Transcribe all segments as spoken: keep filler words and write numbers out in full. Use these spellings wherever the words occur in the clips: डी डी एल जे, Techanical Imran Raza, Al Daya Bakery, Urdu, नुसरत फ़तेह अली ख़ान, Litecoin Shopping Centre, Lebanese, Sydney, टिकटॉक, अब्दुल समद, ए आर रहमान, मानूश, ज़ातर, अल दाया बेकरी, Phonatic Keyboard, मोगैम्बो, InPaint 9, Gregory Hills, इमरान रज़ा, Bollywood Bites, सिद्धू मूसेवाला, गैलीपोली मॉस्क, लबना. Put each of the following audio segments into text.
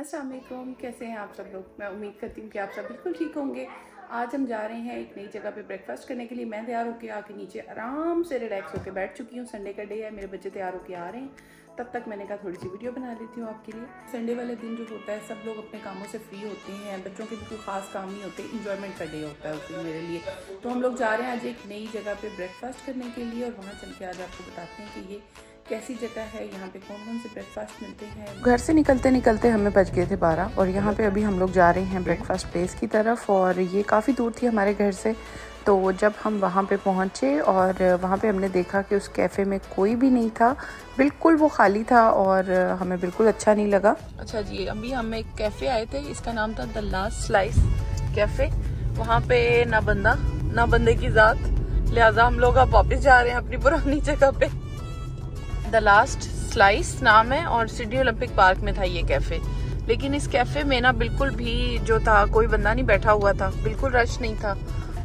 अस्सलाम वालेकुम, कैसे हैं आप सब लोग। मैं उम्मीद करती हूँ कि आप सब बिल्कुल ठीक होंगे। आज हम जा रहे हैं एक नई जगह पे ब्रेकफास्ट करने के लिए। मैं तैयार होकर आके नीचे आराम से रिलैक्स होकर बैठ चुकी हूँ। संडे का डे है, मेरे बच्चे तैयार होकर आ रहे हैं। तब तक मैंने कहा थोड़ी सी वीडियो बना लेती हूँ आपके लिए। संडे वाले दिन जो होता है सब लोग अपने कामों से फ्री होते हैं, बच्चों के भी कोई खास काम नहीं होते, इंजॉयमेंट का डे होता है उस दिन मेरे लिए। तो हम लोग जा रहे हैं आज एक नई जगह पर ब्रेकफास्ट करने के लिए और वहाँ चल के आज आपको बताते हैं कि ये कैसी जगह है, यहाँ पे कौन कौन से ब्रेकफास्ट मिलते हैं। घर से निकलते निकलते हमें बज गए थे बारह और यहाँ पे अभी हम लोग जा रहे हैं ब्रेकफास्ट प्लेस की तरफ और ये काफ़ी दूर थी हमारे घर से। तो जब हम वहाँ पे पहुँचे और वहाँ पे हमने देखा कि उस कैफ़े में कोई भी नहीं था, बिल्कुल वो खाली था और हमें बिल्कुल अच्छा नहीं लगा। अच्छा जी, अभी हम एक कैफ़े आए थे, इसका नाम था द लास्ट स्लाइस कैफ़े। वहाँ पे ना बंदा ना बंदे की ज़ात, लिहाजा हम लोग अब वापस जा रहे हैं अपनी पुरानी जगह पे। द लास्ट स्लाइस नाम है और सिडनी ओलंपिक पार्क में था ये कैफ़े। लेकिन इस कैफ़े में ना बिल्कुल भी जो था कोई बंदा नहीं बैठा हुआ था, बिल्कुल रश नहीं था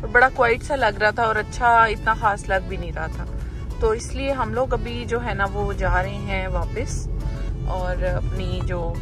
और बड़ा क्वाइट सा लग रहा था और अच्छा इतना ख़ास लग भी नहीं रहा था। तो इसलिए हम लोग अभी जो है ना वो जा रहे हैं वापस और अपनी जो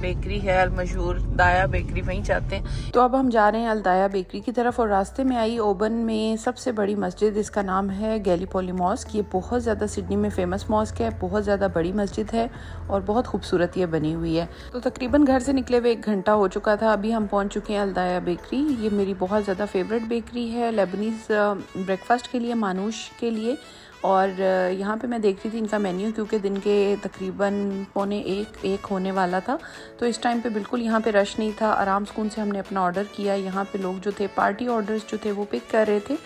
बेकरी है अल मशहूर दाया बेकरी वहीं जाते हैं। तो अब हम जा रहे हैं अल दाया बेकरी की तरफ और रास्ते में आई ओबन में सबसे बड़ी मस्जिद, इसका नाम है गैलीपोली मॉस्क। ये बहुत ज़्यादा सिडनी में फेमस मॉस्क है, बहुत ज़्यादा बड़ी मस्जिद है और बहुत खूबसूरत ये बनी हुई है। तो तकरीबन घर से निकले हुए एक घंटा हो चुका था, अभी हम पहुँच चुके हैं अल दाया बेकरी। ये मेरी बहुत ज़्यादा फेवरेट बेकरी है लेबनीज़ ब्रेकफास्ट के लिए, मानूश के लिए। और यहाँ पे मैं देख रही थी इनका मेन्यू, क्योंकि दिन के तकरीबन पौने एक एक होने वाला था तो इस टाइम पे बिल्कुल यहाँ पे रश नहीं था। आराम सुकून से हमने अपना ऑर्डर किया। यहाँ पे लोग जो थे पार्टी ऑर्डर्स जो थे वो पिक कर रहे थे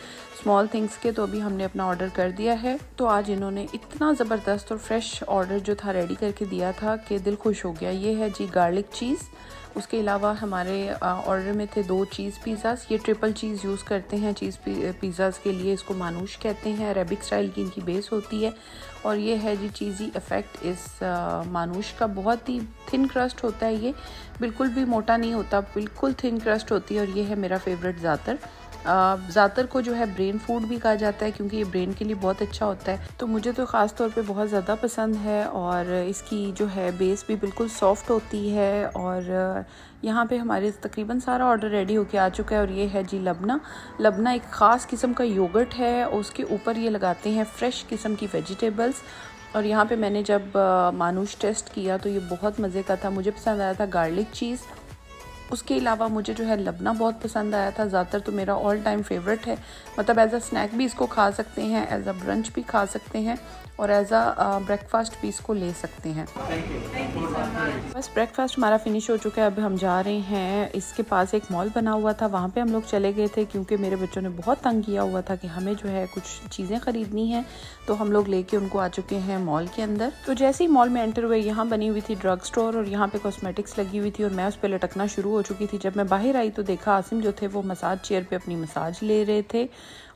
स्मॉल थिंग्स के, तो अभी हमने अपना ऑर्डर कर दिया है। तो आज इन्होंने इतना ज़बरदस्त और फ्रेश ऑर्डर जो था रेडी करके दिया था कि दिल खुश हो गया। ये है जी गार्लिक चीज़। उसके अलावा हमारे ऑर्डर में थे दो चीज़ पिज़्ज़ास। ये ट्रिपल चीज़ यूज़ करते हैं चीज़ पिज़्ज़ास के लिए, इसको मानूश कहते हैं। अरेबिक स्टाइल की इनकी बेस होती है। और ये है जी चीज़ी इफ़ेक्ट इस आ, मानूश का। बहुत ही थिन क्रस्ट होता है, ये बिल्कुल भी मोटा नहीं होता, बिल्कुल थिन क्रस्ट होती है। और ये है मेरा फेवरेट ज़ातर। ज़ातर को जो है ब्रेन फूड भी कहा जाता है क्योंकि ये ब्रेन के लिए बहुत अच्छा होता है, तो मुझे तो ख़ास तौर पे बहुत ज़्यादा पसंद है। और इसकी जो है बेस भी बिल्कुल सॉफ्ट होती है। और यहाँ पे हमारे तकरीबन सारा ऑर्डर रेडी होके आ चुका है। और ये है जी लबना। लबना एक ख़ास किस्म का योगर्ट है, उसके ऊपर ये लगाते हैं फ्रेश किस्म की वेजिटेबल्स। और यहाँ पे मैंने जब मानूश टेस्ट किया तो ये बहुत मज़े का था, मुझे पसंद आया था गार्लिक चीज़। उसके अलावा मुझे जो है लबना बहुत पसंद आया था। ज़्यादातर तो मेरा ऑल टाइम फेवरेट है, मतलब एज़ अ स्नैक भी इसको खा सकते हैं, एज अ ब्रंच भी खा सकते हैं और एज अ ब्रेकफास्ट भी इसको ले सकते हैं। बस ब्रेकफास्ट हमारा फिनिश हो चुका है। अब हम जा रहे हैं, इसके पास एक मॉल बना हुआ था वहाँ पे हम लोग चले गए थे क्योंकि मेरे बच्चों ने बहुत तंग किया हुआ था कि हमें जो है कुछ चीज़ें ख़रीदनी हैं। तो हम लोग लेके उनको आ चुके हैं मॉल के अंदर। तो जैसे ही मॉल में एंटर हुए, यहाँ बनी हुई थी ड्रग स्टोर और यहाँ पर कॉस्मेटिक्स लगी हुई थी और मैं उस पर लटकना शुरू हो चुकी थी। जब मैं बाहर आई तो देखा आसिम जो थे वो मसाज चेयर पे अपनी मसाज ले रहे थे।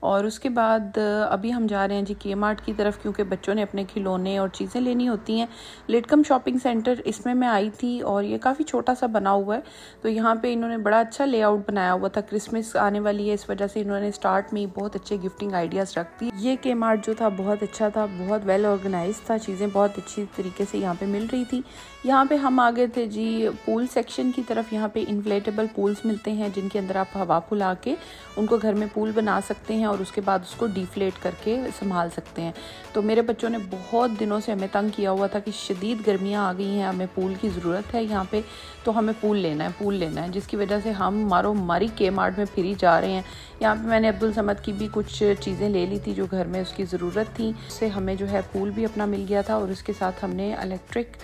और उसके बाद अभी हम जा रहे हैं जी के मार्ट की तरफ क्योंकि बच्चों ने अपने खिलौने और चीज़ें लेनी होती हैं। लिटकम शॉपिंग सेंटर इसमें मैं आई थी और ये काफ़ी छोटा सा बना हुआ है। तो यहाँ पे इन्होंने बड़ा अच्छा लेआउट बनाया हुआ था। क्रिसमस आने वाली है, इस वजह से इन्होंने स्टार्ट में बहुत अच्छे गिफ्टिंग आइडियाज़ रख दी। ये के मार्ट जो था बहुत अच्छा था, बहुत वेल ऑर्गेनाइज था, चीज़ें बहुत अच्छी तरीके से यहाँ पर मिल रही थी। यहाँ पर हम आ गए थे जी पूल सेक्शन की तरफ। यहाँ पर इन्फ्लेटेबल पूल्स मिलते हैं जिनके अंदर आप हवा फुला के उनको घर में पूल बना सकते हैं और उसके बाद उसको डिफ्लेट करके संभाल सकते हैं। तो मेरे बच्चों ने बहुत दिनों से हमें तंग किया हुआ था कि शदीद गर्मियाँ आ गई हैं, हमें पूल की ज़रूरत है यहाँ पे, तो हमें पूल लेना है पूल लेना है जिसकी वजह से हम मारो मारी के मार्ट में फिरी जा रहे हैं। यहाँ पे मैंने अब्दुल समद की भी कुछ चीज़ें ले ली थी जो घर में उसकी ज़रूरत थी, उससे हमें जो है पूल भी अपना मिल गया था। और उसके साथ हमने इलेक्ट्रिक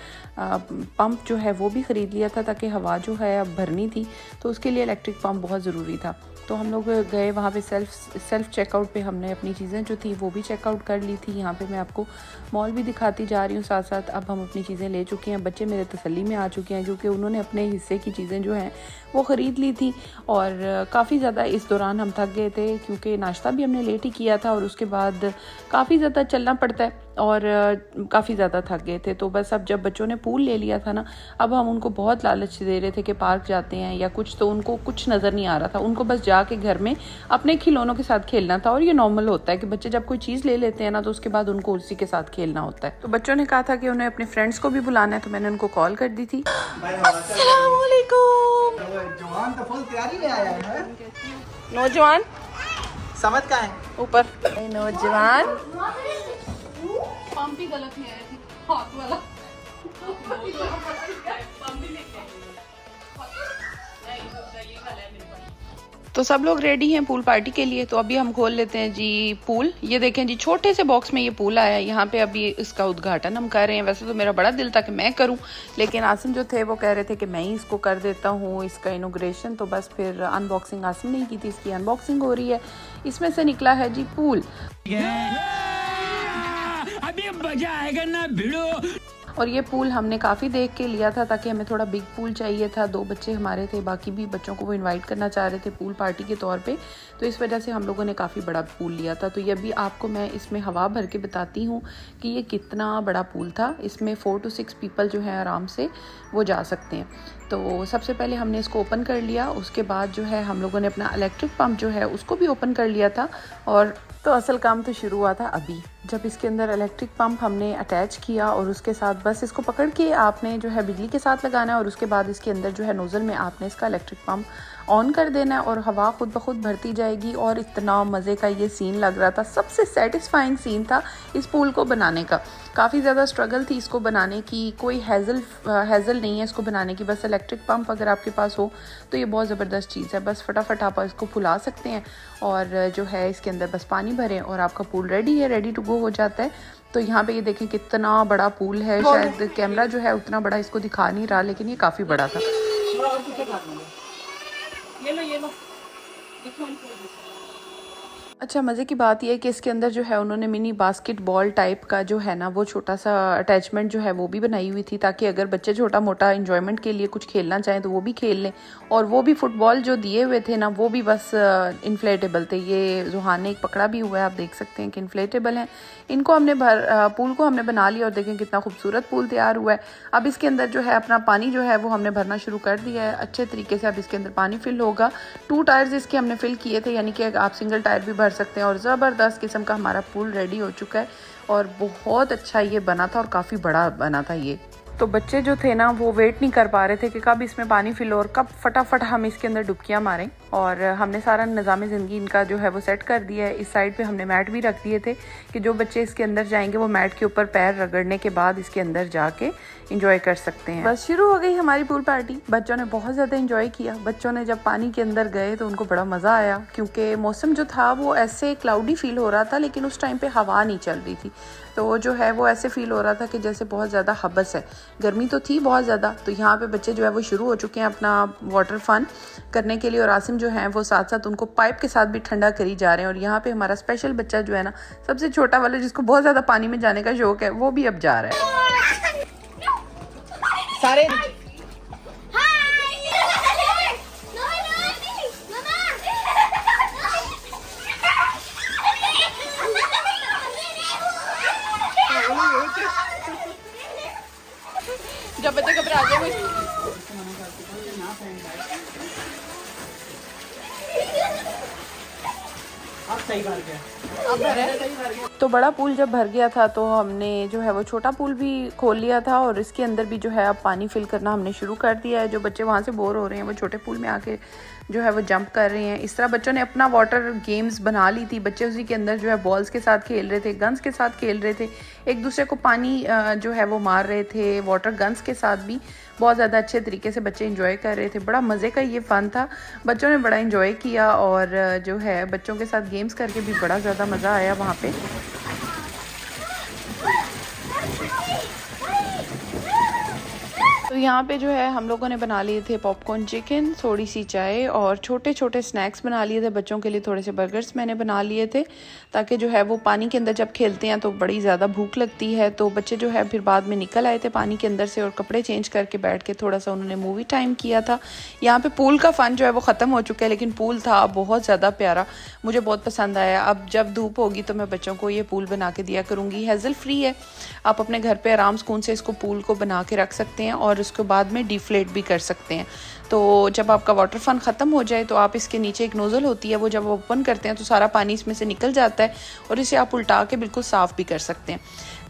पम्प जो है वो भी ख़रीद लिया था ताकि हवा जो है अब भरनी थी तो उसके लिए इलेक्ट्रिक पम्प बहुत ज़रूरी था। तो हम लोग गए वहाँ पे सेल्फ सेल्फ चेकआउट पे, हमने अपनी चीज़ें जो थी वो भी चेकआउट कर ली थी। यहाँ पे मैं आपको मॉल भी दिखाती जा रही हूँ साथ साथ। अब हम अपनी चीज़ें ले चुके हैं, बच्चे मेरे तसल्ली में आ चुके हैं क्योंकि उन्होंने अपने हिस्से की चीज़ें जो हैं वो ख़रीद ली थी। और काफ़ी ज़्यादा इस दौरान हम थक गए थे क्योंकि नाश्ता भी हमने लेट ही किया था और उसके बाद काफ़ी ज़्यादा चलना पड़ता है। और काफ़ी ज़्यादा थक गए थे। तो बस अब जब बच्चों ने पूल ले लिया था ना, अब हम उनको बहुत लालच दे रहे थे कि पार्क जाते हैं या कुछ, तो उनको कुछ नज़र नहीं आ रहा था। उनको बस जाके घर में अपने खिलौनों के साथ खेलना था। और ये नॉर्मल होता है कि बच्चे जब कोई चीज़ ले लेते हैं ना तो उसके बाद उनको उसी के साथ खेलना होता है। तो बच्चों ने कहा था कि उन्हें अपने फ्रेंड्स को भी बुलाना है, तो मैंने उनको कॉल कर दी थी। नौजवान समझ का है ऊपर नौजवान पंप ही गलत नहीं आया, हाथ वाला पंप ही लेके नहीं, गलत मेरे पास। तो सब लोग रेडी हैं पूल पार्टी के लिए। तो अभी हम खोल लेते हैं जी पूल। ये देखें जी, छोटे से बॉक्स में ये पूल आया है। यहाँ पे अभी इसका उद्घाटन हम कर रहे हैं। वैसे तो मेरा बड़ा दिल था कि मैं करूँ, लेकिन आसिम जो थे वो कह रहे थे कि मैं ही इसको कर देता हूँ, इसका इनॉग्रेशन। तो बस फिर अनबॉक्सिंग आसिम नहीं की थी, इसकी अनबॉक्सिंग हो रही है। इसमें से निकला है जी पूल। अभी मजा आएगा ना भिड़ो। और ये पूल हमने काफ़ी देख के लिया था, ताकि हमें थोड़ा बिग पूल चाहिए था। दो बच्चे हमारे थे, बाकी भी बच्चों को वो इनवाइट करना चाह रहे थे पूल पार्टी के तौर पे, तो इस वजह से हम लोगों ने काफ़ी बड़ा पूल लिया था। तो ये भी आपको मैं इसमें हवा भर के बताती हूँ कि ये कितना बड़ा पूल था। इसमें फ़ोर टू सिक्स पीपल जो है आराम से वो जा सकते हैं। तो सबसे पहले हमने इसको ओपन कर लिया। उसके बाद जो है हम लोगों ने अपना इलेक्ट्रिक पम्प जो है उसको भी ओपन कर लिया था। और तो असल काम तो शुरू हुआ था अभी, जब इसके अंदर इलेक्ट्रिक पंप हमने अटैच किया। और उसके साथ बस इसको पकड़ के आपने जो है बिजली के साथ लगाना है, और उसके बाद इसके अंदर जो है नोज़ल में आपने इसका इलेक्ट्रिक पंप ऑन कर देना है और हवा खुद ब खुद भरती जाएगी। और इतना मज़े का ये सीन लग रहा था, सबसे सेटिस्फाइंग सीन था इस पूल को बनाने का। काफ़ी ज़्यादा स्ट्रगल थी इसको बनाने की, कोई हैजल हैजल नहीं है इसको बनाने की। बस इलेक्ट्रिक पंप अगर आपके पास हो तो ये बहुत ज़बरदस्त चीज़ है। बस फटाफट आप इसको फुला सकते हैं और जो है इसके अंदर बस पानी भरें और आपका पूल रेडी है, रेडी टू गो हो जाता है। तो यहाँ पे ये देखें कितना बड़ा पूल है। शायद कैमरा जो है उतना बड़ा इसको दिखा नहीं रहा, लेकिन ये काफ़ी बड़ा था। ये लो, ये लो। अच्छा, मज़े की बात यह है कि इसके अंदर जो है उन्होंने मिनी बास्केटबॉल टाइप का जो है ना वो छोटा सा अटैचमेंट जो है वो भी बनाई हुई थी, ताकि अगर बच्चे छोटा मोटा एंजॉयमेंट के लिए कुछ खेलना चाहें तो वो भी खेल लें। और वो भी फुटबॉल जो दिए हुए थे ना वो भी बस इन्फ्लेटेबल थे। ये जुहान ने एक पकड़ा भी हुआ है, आप देख सकते हैं कि इन्फ्लेटेबल हैं। इनको हमने भर पूल को हमने बना लिया और देखें कितना खूबसूरत पूल तैयार हुआ है। अब इसके अंदर जो है अपना पानी जो है वो हमने भरना शुरू कर दिया है अच्छे तरीके से। अब इसके अंदर पानी फिल होगा। टू टायर्स इसके हमने फिल किए थे, यानी कि आप सिंगल टायर भी सकते हैं। और ज़बरदस्त किस्म का हमारा पूल रेडी हो चुका है और बहुत अच्छा ये बना था और काफ़ी बड़ा बना था ये। तो बच्चे जो थे ना वो वेट नहीं कर पा रहे थे कि कब इसमें पानी फिल हो और कब फटाफट हम इसके अंदर डुबकियां मारें। और हमने सारा निज़ाम ज़िंदगी इनका जो है वो सेट कर दिया है। इस साइड पे हमने मैट भी रख दिए थे कि जो बच्चे इसके अंदर जाएंगे वो मैट के ऊपर पैर रगड़ने के बाद इसके अंदर जाके इंजॉय कर सकते हैं। बस शुरू हो गई हमारी पूल पार्टी। बच्चों ने बहुत ज़्यादा इंजॉय किया। बच्चों ने जब पानी के अंदर गए तो उनको बड़ा मज़ा आया, क्योंकि मौसम जो था वो ऐसे क्लाउडी फील हो रहा था, लेकिन उस टाइम पर हवा नहीं चल रही थी। तो जो है वो ऐसे फील हो रहा था कि जैसे बहुत ज़्यादा हबस है, गर्मी तो थी बहुत ज़्यादा। तो यहाँ पे बच्चे जो है वो शुरू हो चुके हैं अपना वाटर फन करने के लिए। और आसिम जो है वो साथ साथ उनको पाइप के साथ भी ठंडा करी जा रहे हैं। और यहाँ पे हमारा स्पेशल बच्चा जो है ना, सबसे छोटा वाला, जिसको बहुत ज़्यादा पानी में जाने का शौक है, वो भी अब जा रहा है। सारे जब बच्चे घबरा जाए सही बात है। तो बड़ा पूल जब भर गया था तो हमने जो है वो छोटा पूल भी खोल लिया था और इसके अंदर भी जो है अब पानी फिल करना हमने शुरू कर दिया है। जो बच्चे वहाँ से बोर हो रहे हैं वो छोटे पूल में आके जो है वो जंप कर रहे हैं। इस तरह बच्चों ने अपना वाटर गेम्स बना ली थी। बच्चे उसी के अंदर जो है बॉल्स के साथ खेल रहे थे, गन्स के साथ खेल रहे थे, एक दूसरे को पानी जो है वो मार रहे थे वाटर गन्स के साथ भी। बहुत ज़्यादा अच्छे तरीके से बच्चे इंजॉय कर रहे थे। बड़ा मज़े का ये फ़न था, बच्चों ने बड़ा इंजॉय किया। और जो है बच्चों के साथ गेम्स करके भी बड़ा ज़्यादा मज़ा आया वहाँ पे। तो यहाँ पे जो है हम लोगों ने बना लिए थे पॉपकॉर्न चिकन, थोड़ी सी चाय और छोटे छोटे स्नैक्स बना लिए थे बच्चों के लिए। थोड़े से बर्गर्स मैंने बना लिए थे ताकि जो है वो पानी के अंदर जब खेलते हैं तो बड़ी ज़्यादा भूख लगती है। तो बच्चे जो है फिर बाद में निकल आए थे पानी के अंदर से और कपड़े चेंज करके बैठ के थोड़ा सा उन्होंने मूवी टाइम किया था। यहाँ पे पूल का फ़न जो है वो ख़त्म हो चुका है, लेकिन पूल था बहुत ज़्यादा प्यारा, मुझे बहुत पसंद आया। अब जब धूप होगी तो मैं बच्चों को ये पूल बना के दिया करूँगी। हेज़ल फ्री है, आप अपने घर पर आराम सुकून से इसको पूल को बना के रख सकते हैं और उसके बाद में डिफ्लेट भी कर सकते हैं। तो जब आपका वाटर फन ख़त्म हो जाए तो आप इसके नीचे एक नोज़ल होती है, वो जब ओपन करते हैं तो सारा पानी इसमें से निकल जाता है और इसे आप उल्टा के बिल्कुल साफ़ भी कर सकते हैं।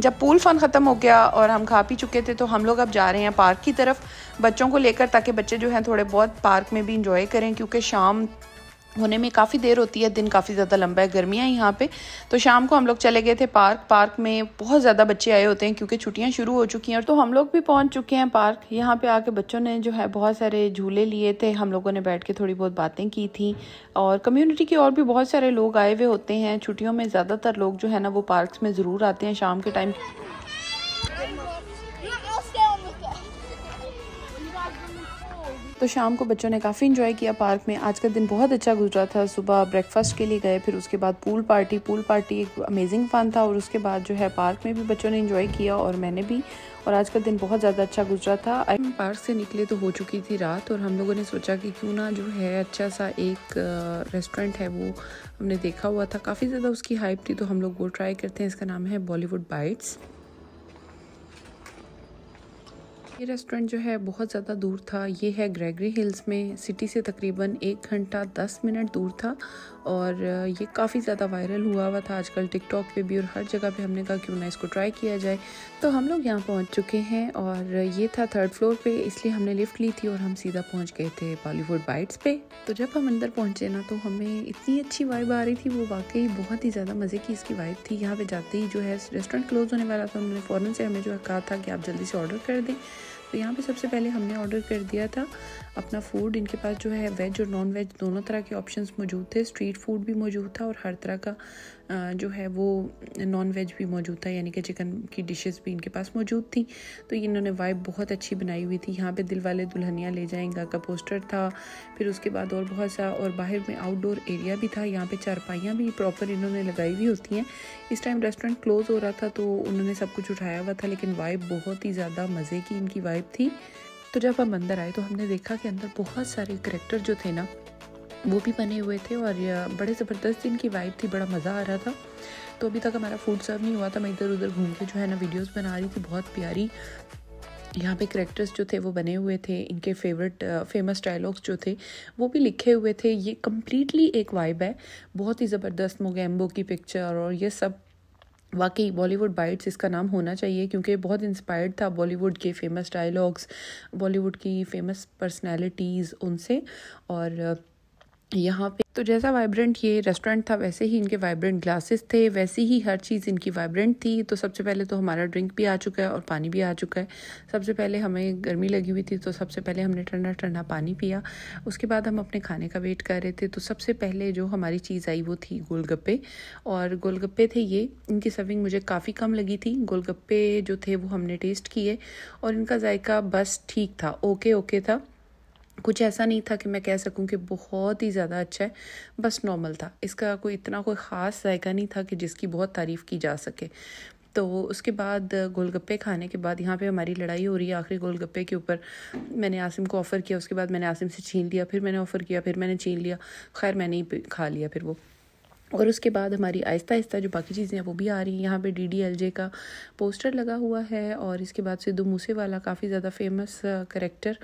जब पूल फन ख़त्म हो गया और हम खा पी चुके थे तो हम लोग अब जा रहे हैं पार्क की तरफ बच्चों को लेकर, ताकि बच्चे जो हैं थोड़े बहुत पार्क में भी इंजॉय करें, क्योंकि शाम होने में काफ़ी देर होती है, दिन काफ़ी ज़्यादा लंबा है, गर्मियाँ यहाँ पे। तो शाम को हम लोग चले गए थे पार्क। पार्क में बहुत ज़्यादा बच्चे आए होते हैं क्योंकि छुट्टियाँ शुरू हो चुकी हैं, तो हम लोग भी पहुँच चुके हैं पार्क। यहाँ पे आके बच्चों ने जो है बहुत सारे झूले लिए थे, हम लोगों ने बैठ के थोड़ी बहुत बातें की थी। और कम्यूनिटी के और भी बहुत सारे लोग आए हुए होते हैं। छुट्टियों में ज़्यादातर लोग जो है ना वो पार्कस में ज़रूर आते हैं शाम के टाइम। तो शाम को बच्चों ने काफ़ी इन्जॉय किया पार्क में। आज का दिन बहुत अच्छा गुजरा था। सुबह ब्रेकफास्ट के लिए गए, फिर उसके बाद पूल पार्टी। पूल पार्टी एक अमेजिंग फन था और उसके बाद जो है पार्क में भी बच्चों ने इन्जॉय किया और मैंने भी, और आज का दिन बहुत ज़्यादा अच्छा गुजरा था। हम पार्क से निकले तो हो चुकी थी रात और हम लोगों ने सोचा कि क्यों ना जो है अच्छा सा एक रेस्टोरेंट है वो हमने देखा हुआ था, काफ़ी ज़्यादा उसकी हाइप थी, तो हम लोग वो ट्राई करते हैं। इसका नाम है बॉलीवुड बाइट्स। ये रेस्टोरेंट जो है बहुत ज़्यादा दूर था। ये है ग्रेगरी हिल्स में, सिटी से तकरीबन एक घंटा दस मिनट दूर था और ये काफ़ी ज़्यादा वायरल हुआ हुआ था आजकल टिकटॉक पे भी और हर जगह पे। हमने कहा क्यों ना इसको ट्राई किया जाए। तो हम लोग यहाँ पहुँच चुके हैं और ये था थर्ड फ्लोर पे, इसलिए हमने लिफ्ट ली थी और हम सीधा पहुँच गए थे बॉलीवुड बाइट्स पे। तो जब हम अंदर पहुँचे ना तो हमें इतनी अच्छी वाइब आ रही थी, वो वाकई बहुत ही ज़्यादा मज़े की इसकी वाइब थी। यहाँ पर जाते ही जो है रेस्टोरेंट क्लोज़ होने वाला था, उन्होंने फ़ौरन से हमें जो है कहा था कि आप जल्दी से ऑर्डर कर दें। तो यहाँ पे सबसे पहले हमने ऑर्डर कर दिया था अपना फ़ूड। इनके पास जो है वेज और नॉन वेज दोनों तरह के ऑप्शंस मौजूद थे, स्ट्रीट फूड भी मौजूद था और हर तरह का जो है वो नॉन वेज भी मौजूद था, यानी कि चिकन की डिशेस भी इनके पास मौजूद थी। तो इन्होंने वाइब बहुत अच्छी बनाई हुई थी। यहाँ पे दिल वाले दुल्हनियाँ ले जाएंगा का पोस्टर था, फिर उसके बाद और बहुत सा, और बाहर में आउटडोर एरिया भी था। यहाँ पर चारपाइयाँ भी प्रॉपर इन्होंने लगाई हुई होती हैं। इस टाइम रेस्टोरेंट क्लोज़ हो रहा था तो उन्होंने सब कुछ उठाया हुआ था, लेकिन वाइब बहुत ही ज़्यादा मज़े की इनकी वाइब थी। तो जब हम अंदर आए तो हमने देखा कि अंदर बहुत सारे करैक्टर जो थे ना वो भी बने हुए थे और बड़े ज़बरदस्त इनकी वाइब थी, बड़ा मज़ा आ रहा था। तो अभी तक हमारा फूड सर्व नहीं हुआ था, मैं इधर उधर घूम के जो है ना वीडियोस बना रही थी। बहुत प्यारी यहाँ पे करैक्टर्स जो थे वो बने हुए थे, इनके फेवरेट फेमस डायलॉग्स जो थे वो भी लिखे हुए थे। ये कम्प्लीटली एक वाइब है, बहुत ही ज़बरदस्त मोगैम्बो की पिक्चर और ये सब। वाकई बॉलीवुड बाइट्स इसका नाम होना चाहिए क्योंकि बहुत इंस्पायर्ड था बॉलीवुड के फेमस डायलॉग्स, बॉलीवुड की फेमस पर्सनालिटीज़ उनसे। और यहाँ पे तो जैसा वाइब्रेंट ये रेस्टोरेंट था वैसे ही इनके वाइब्रेंट ग्लासेस थे, वैसी ही हर चीज़ इनकी वाइब्रेंट थी। तो सबसे पहले तो हमारा ड्रिंक भी आ चुका है और पानी भी आ चुका है। सबसे पहले हमें गर्मी लगी हुई थी तो सबसे पहले हमने ठंडा ठंडा पानी पिया। उसके बाद हम अपने खाने का वेट कर रहे थे तो सबसे पहले जो हमारी चीज़ आई वो थी गोलगप्पे। और गोलगप्पे थे ये, इनकी सर्विंग मुझे काफ़ी कम लगी थी। गोलगप्पे जो थे वो हमने टेस्ट किए और इनका जायका बस ठीक था, ओके ओके था। कुछ ऐसा नहीं था कि मैं कह सकूं कि बहुत ही ज़्यादा अच्छा है, बस नॉर्मल था। इसका कोई इतना कोई ख़ास जायका नहीं था कि जिसकी बहुत तारीफ़ की जा सके। तो उसके बाद गोलगप्पे खाने के बाद यहाँ पे हमारी लड़ाई हो रही है आखिरी गोलगप्पे के ऊपर। मैंने आसिम को ऑफ़र किया, उसके बाद मैंने आसिम से छीन लिया, फिर मैंने ऑफ़र किया, फिर मैंने छीन लिया, खैर मैंने ही खा लिया फिर वो। और उसके बाद हमारी आहिस्ता आहिस्ता जो बाकी चीज़ें हैं वो भी आ रही हैं। यहाँ पे डी डी एल जे का पोस्टर लगा हुआ है और इसके बाद सिद्धू मूसेवाला काफ़ी ज़्यादा फेमस करैक्टर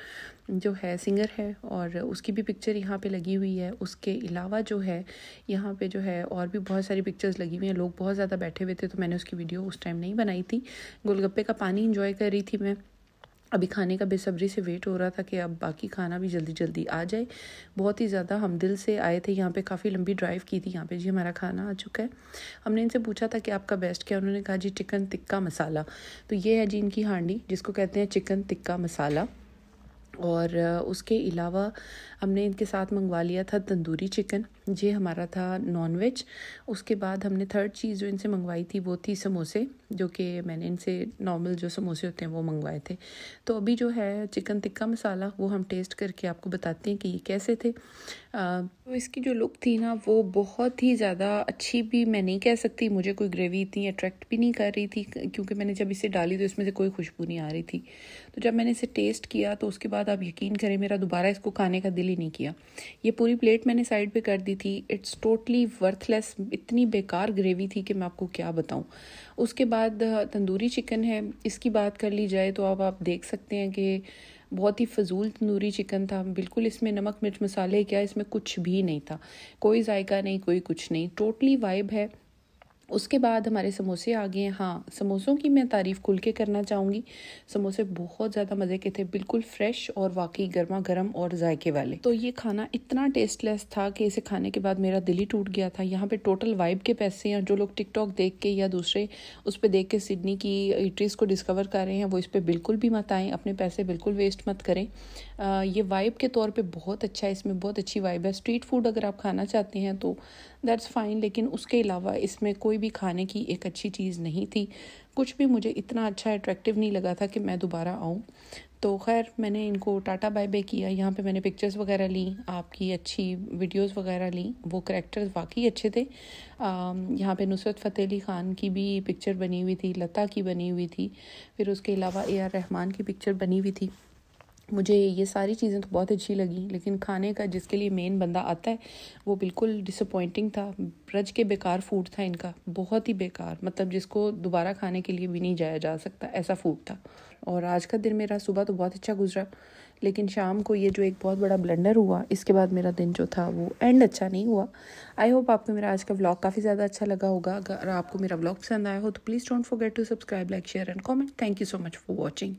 जो है सिंगर है और उसकी भी पिक्चर यहाँ पे लगी हुई है। उसके अलावा जो है यहाँ पे जो है और भी बहुत सारी पिक्चर्स लगी हुई हैं। लोग बहुत ज़्यादा बैठे हुए थे तो मैंने उसकी वीडियो उस टाइम नहीं बनाई थी। गोलगप्पे का पानी इंजॉय कर रही थी मैं। अभी खाने का बेसब्री से वेट हो रहा था कि अब बाकी खाना भी जल्दी जल्दी आ जाए। बहुत ही ज़्यादा हम दिल से आए थे यहाँ पे, काफ़ी लंबी ड्राइव की थी। यहाँ पे जी हमारा खाना आ चुका है। हमने इनसे पूछा था कि आपका बेस्ट क्या, उन्होंने कहा जी चिकन टिक्का मसाला। तो ये है जी इनकी हांडी जिसको कहते हैं चिकन टिक्का मसाला। और उसके अलावा हमने इनके साथ मंगवा लिया था तंदूरी चिकन। ये हमारा था नॉनवेज। उसके बाद हमने थर्ड चीज़ जो इनसे मंगवाई थी वो थी समोसे, जो कि मैंने इनसे नॉर्मल जो समोसे होते हैं वो मंगवाए थे। तो अभी जो है चिकन टिक्का मसाला वो हम टेस्ट करके आपको बताते हैं कि ये कैसे थे। आ, तो इसकी जो लुक थी ना वो बहुत ही ज़्यादा अच्छी भी मैं नहीं कह सकती, मुझे कोई ग्रेवी इतनी अट्रैक्ट भी नहीं कर रही थी, क्योंकि मैंने जब इसे डाली तो इसमें से कोई खुशबू नहीं आ रही थी। तो जब मैंने इसे टेस्ट किया तो उसके बाद आप यकीन करें मेरा दोबारा इसको खाने का दिल ही नहीं किया। ये पूरी प्लेट मैंने साइड पे कर दी थी। इट्स टोटली वर्थलेस, इतनी बेकार ग्रेवी थी कि मैं आपको क्या बताऊं। उसके बाद तंदूरी चिकन है, इसकी बात कर ली जाए तो अब आप देख सकते हैं कि बहुत ही फजूल तंदूरी चिकन था। बिल्कुल इसमें नमक मिर्च मसाले क्या इसमें कुछ भी नहीं था, कोई जायका नहीं, कोई कुछ नहीं, टोटली वाइब है। उसके बाद हमारे समोसे आ गए। हाँ, समोसों की मैं तारीफ़ खुल के करना चाहूँगी, समोसे बहुत ज़्यादा मज़े के थे, बिल्कुल फ्रेश और वाकई गर्मा गर्म और जायके वाले। तो ये खाना इतना टेस्टलेस था कि इसे खाने के बाद मेरा दिल ही टूट गया था। यहाँ पे टोटल वाइब के पैसे हैं। जो लोग टिकटॉक देख के या दूसरे उस पर देख के सिडनी की इटरीज़ को डिस्कवर कर रहे हैं वो इस पर बिल्कुल भी मत आएँ, अपने पैसे बिल्कुल वेस्ट मत करें। आ, ये वाइब के तौर पर बहुत अच्छा है, इसमें बहुत अच्छी वाइब है। स्ट्रीट फूड अगर आप खाना चाहते हैं तो दैट्स फाइन, लेकिन उसके अलावा इसमें कोई भी खाने की एक अच्छी चीज़ नहीं थी। कुछ भी मुझे इतना अच्छा अट्रैक्टिव नहीं लगा था कि मैं दोबारा आऊँ। तो खैर मैंने इनको टाटा बाय बाय किया। यहाँ पे मैंने पिक्चर्स वगैरह ली, आपकी अच्छी वीडियोस वगैरह ली, वो करैक्टर्स वाकई अच्छे थे। यहाँ पे नुसरत फ़तेह अली ख़ान की भी पिक्चर बनी हुई थी, लता की बनी हुई थी, फिर उसके अलावा ए आर रहमान की पिक्चर बनी हुई थी। मुझे ये सारी चीज़ें तो बहुत अच्छी लगी, लेकिन खाने का जिसके लिए मेन बंदा आता है वो बिल्कुल डिसअपॉइंटिंग था। रज के बेकार फूड था इनका, बहुत ही बेकार, मतलब जिसको दोबारा खाने के लिए भी नहीं जाया जा सकता, ऐसा फूड था। और आज का दिन मेरा सुबह तो बहुत अच्छा गुजरा, लेकिन शाम को ये जो एक बहुत बड़ा ब्लंडर हुआ, इसके बाद मेरा दिन जो था वो एंड अच्छा नहीं हुआ। आई होप आपको मेरा आज का व्लॉग काफ़ी ज़्यादा अच्छा लगा होगा। अगर आपको मेरा व्लॉग पसंद आया हो तो please don't forget to subscribe, like, share and comment. Thank you so much for watching.